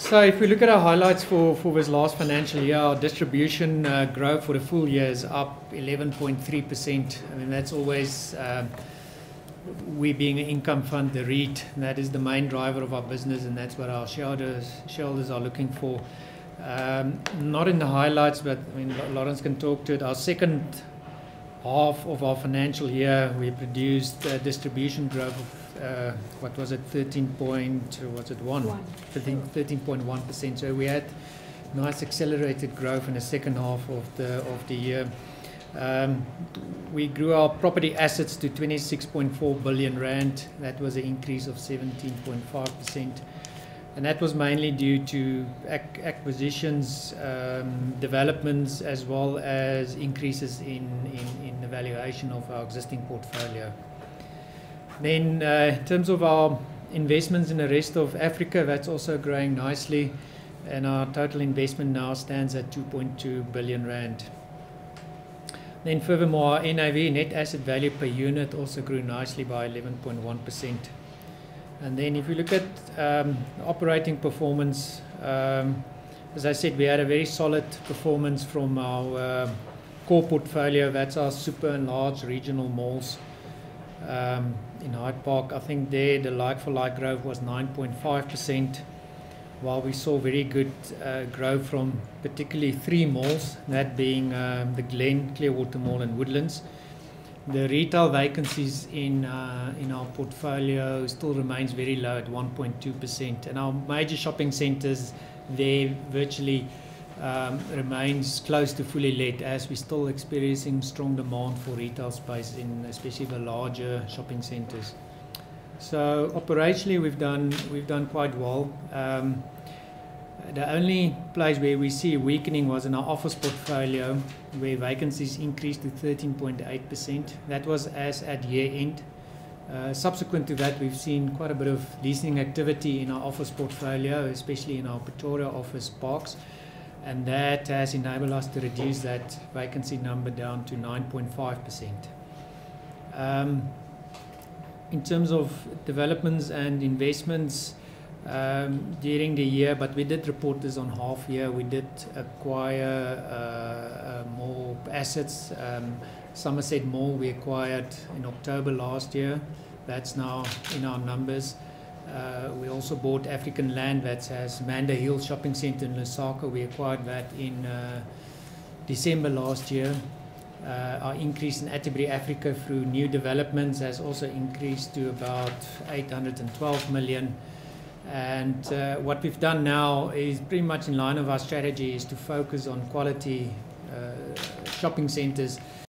So if we look at our highlights for this last financial year, our distribution growth for the full year is up 11.3%. I mean, that's always, we being an income fund, the REIT, that is the main driver of our business, and that's what our shareholders are looking for. Not in the highlights, but I mean, Lawrence can talk to it. Our second half of our financial year, we produced distribution growth of, what was it, 13.1%. So we had nice accelerated growth in the second half of the year. We grew our property assets to 26.4 billion rand. That was an increase of 17.5%. And that was mainly due to acquisitions, developments, as well as increases in the valuation of our existing portfolio. Then in terms of our investments in the rest of Africa, that's also growing nicely. And our total investment now stands at 2.2 billion rand. Then furthermore, our NAV, net asset value per unit, also grew nicely by 11.1%. And then if you look at operating performance, as I said, we had a very solid performance from our core portfolio. That's our super and large regional malls in Hyde Park. I think there the like-for-like growth was 9.5%, while we saw very good growth from particularly three malls, that being the Glen, Clearwater Mall and Woodlands. The retail vacancies in our portfolio still remains very low at 1.2%, and our major shopping centres there virtually remains close to fully let, as we're still experiencing strong demand for retail space in especially the larger shopping centres. So operationally, we've done quite well. The only place where we see weakening was in our office portfolio, where vacancies increased to 13.8%. That was as at year end. Subsequent to that, we've seen quite a bit of leasing activity in our office portfolio, especially in our Pretoria office parks, and that has enabled us to reduce that vacancy number down to 9.5%. In terms of developments and investments, during the year, but we did report this on half year, we did acquire more assets. Somerset Mall we acquired in October last year. That's now in our numbers. We also bought African land, that has Manda Hill Shopping Centre in Lusaka. We acquired that in December last year. Our increase in Atterbury Africa through new developments has also increased to about 812 million. And what we've done now is pretty much in line of our strategy, is to focus on quality shopping centres.